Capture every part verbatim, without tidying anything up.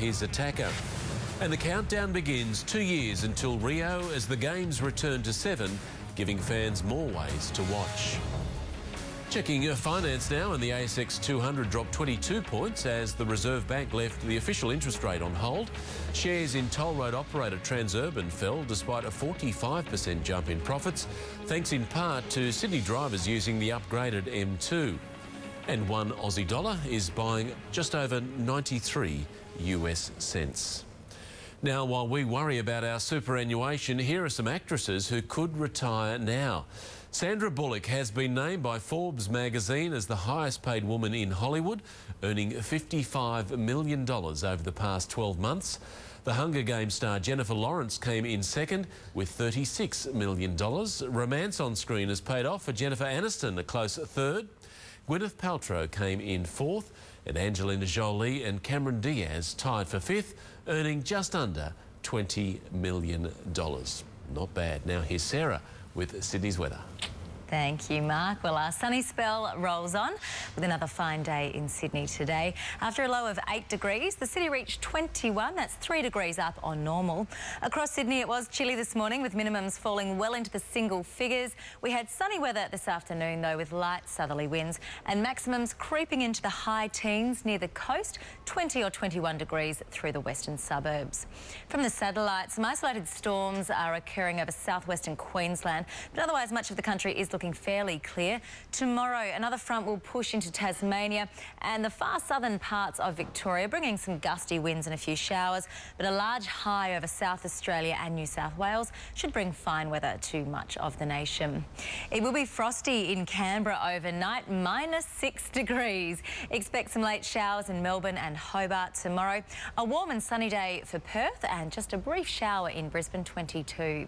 his attacker. And the countdown begins two years until Rio as the games return to seven, giving fans more ways to watch. Checking your finance now, and the A S X two hundred dropped twenty-two points as the Reserve Bank left the official interest rate on hold. Shares in toll road operator Transurban fell despite a forty-five percent jump in profits, thanks in part to Sydney drivers using the upgraded M two. And one Aussie dollar is buying just over ninety-three U S cents. Now, while we worry about our superannuation, here are some actresses who could retire now. Sandra Bullock has been named by Forbes magazine as the highest paid woman in Hollywood, earning fifty-five million dollars over the past twelve months. The Hunger Games star Jennifer Lawrence came in second with thirty-six million dollars. Romance on screen has paid off for Jennifer Aniston, a close third. Gwyneth Paltrow came in fourth, and Angelina Jolie and Cameron Diaz tied for fifth, earning just under twenty million dollars. Not bad. Now here's Sarah with Sydney's weather. Thank you, Mark. Well, our sunny spell rolls on with another fine day in Sydney today. After a low of eight degrees, the city reached twenty-one. That's three degrees up on normal. Across Sydney, it was chilly this morning with minimums falling well into the single figures. We had sunny weather this afternoon, though, with light southerly winds and maximums creeping into the high teens near the coast, twenty or twenty-one degrees through the western suburbs. From the satellites, some isolated storms are occurring over southwestern Queensland, but otherwise much of the country is looking Looking fairly clear. Tomorrow, another front will push into Tasmania and the far southern parts of Victoria, bringing some gusty winds and a few showers, but a large high over South Australia and New South Wales should bring fine weather to much of the nation. It will be frosty in Canberra overnight, minus six degrees. Expect some late showers in Melbourne and Hobart tomorrow. A warm and sunny day for Perth and just a brief shower in Brisbane, twenty-two.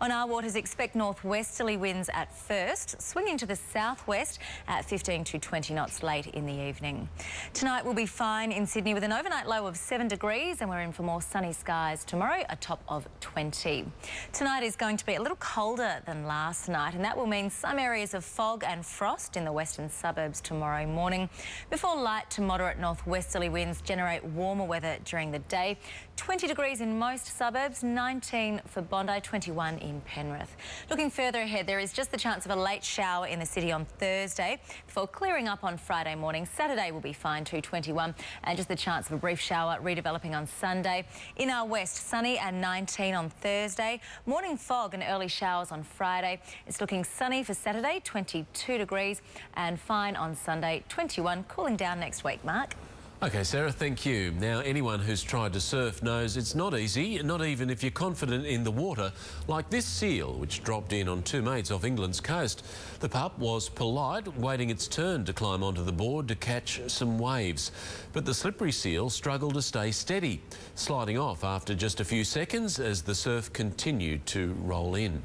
On our waters, expect northwesterly winds at first, swinging to the southwest at fifteen to twenty knots late in the evening. Tonight will be fine in Sydney with an overnight low of seven degrees, and we're in for more sunny skies tomorrow, a top of twenty. Tonight is going to be a little colder than last night, and that will mean some areas of fog and frost in the western suburbs tomorrow morning before light to moderate northwesterly winds generate warmer weather during the day. twenty degrees in most suburbs, nineteen for Bondi, twenty-one in Penrith. Looking further ahead, there is just the chance of a late shower in the city on Thursday before clearing up on Friday morning. Saturday will be fine, two twenty-one, and just the chance of a brief shower redeveloping on Sunday. In our west, sunny and nineteen on Thursday. Morning fog and early showers on Friday. It's looking sunny for Saturday, twenty-two degrees, and fine on Sunday, twenty-one, cooling down next week, Mark. OK, Sarah, thank you. Now, anyone who's tried to surf knows it's not easy, not even if you're confident in the water, like this seal, which dropped in on two mates off England's coast. The pup was polite, waiting its turn to climb onto the board to catch some waves. But the slippery seal struggled to stay steady, sliding off after just a few seconds as the surf continued to roll in.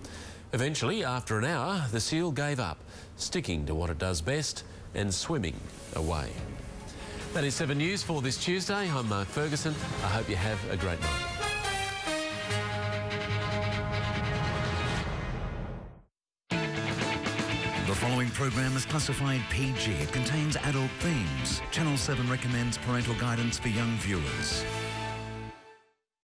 Eventually, after an hour, the seal gave up, sticking to what it does best and swimming away. That is seven News for this Tuesday. I'm Mark Ferguson. I hope you have a great night. The following program is classified P G. It contains adult themes. Channel seven recommends parental guidance for young viewers.